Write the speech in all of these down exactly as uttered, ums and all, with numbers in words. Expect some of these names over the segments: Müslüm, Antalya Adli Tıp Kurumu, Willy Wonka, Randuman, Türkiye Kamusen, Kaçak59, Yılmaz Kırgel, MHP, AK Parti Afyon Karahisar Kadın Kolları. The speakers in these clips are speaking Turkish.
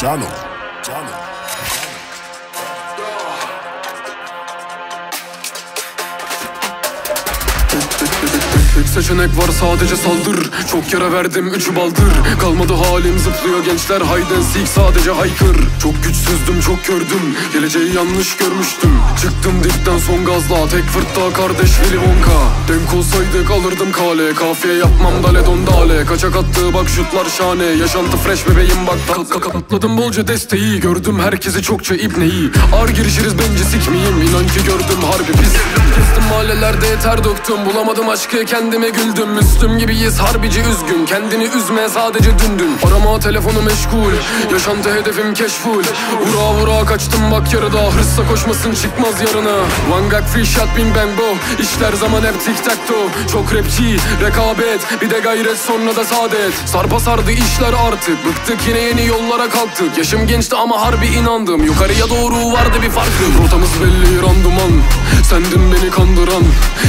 Cano. Cano. Üç seçenek var, sadece saldır. Çok yara verdim, üçü baldır. Kalmadı halim, zıplıyor gençler hide and seek, sadece haykır. Çok güçsüzdüm, çok gördüm, geleceği yanlış görmüştüm. Çıktım dipten son gazla, tek fırtta kardeş Willy Wonka. Denk olsaydık alırdım kale, kafiye yapmam dale dondale. Kaçak attı bak şutlar şahane, yaşantı fresh bebeğim bak. Katladım bolca desteği, gördüm herkesi çokça ibneyi. Ar girişiriz bence sikmiyim, inan ki gördüm harbi pis. Kestim mahallelerde ter döktüm, bulamadım aşkı kendime güldüm. Müslüm gibiyiz harbici üzgün, kendini üzme sadece dündün. Arama telefonu meşgul, yaşantı hedefim keşful. Vura vura kaçtım bak yarıda, hırsa koşmasın çıkmaz yarına. One gag free shot bin bang bo, işler zaman hep tic tac toe. Çok rapçi rekabet, bir de gayret sonra da saadet. Sarpa sardı işler artık, bıktık yine yeni yollara kalktık. Yaşım gençti ama harbi inandım, yukarıya doğru vardı bir farkım. Rotamız belli randuman, sendin beni kandıran.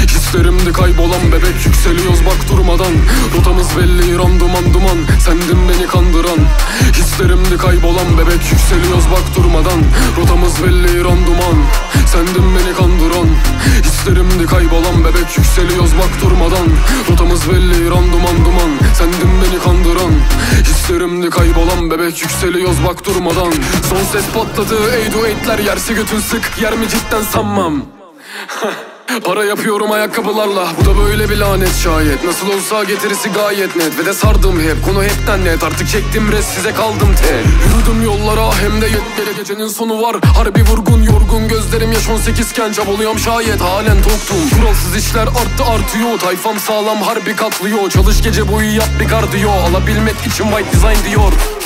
Hislerimde kaybolan bebek, yükseliyoruz bak durmadan. Rotamız belli randuman duman, sendin beni kandıran. Hislerimde kaybolan bebek, yükseliyoruz bak durmadan. Rotamız belli randuman, sendin beni kandıran. Hislerimde kaybolan bebek, yükseliyoruz bak durmadan. Rotamız belli randuman duman, sendin beni kandıran. Hislerimde kaybolan bebek, yükseliyoruz bak durmadan. Son ses patladı eydu eytler, yersi götün sık, yer mi cidden sanmam. Para yapıyorum ayakkabılarla, bu da böyle bir lanet şayet. Nasıl olsa getirisi gayet net ve de sardım hep, konu hepten net. Artık çektim res, size kaldım tel. Yürüdüm yollara hem de yetlere, gecenin sonu var harbi vurgun yorgun. Gözlerim yaş on sekiz iken çabalıyam şayet, halen toktum. Kuralsız işler arttı artıyor, tayfam sağlam harbi katlıyor. Çalış gece boyu yap bir kardiyo, alabilmek için white design diyor.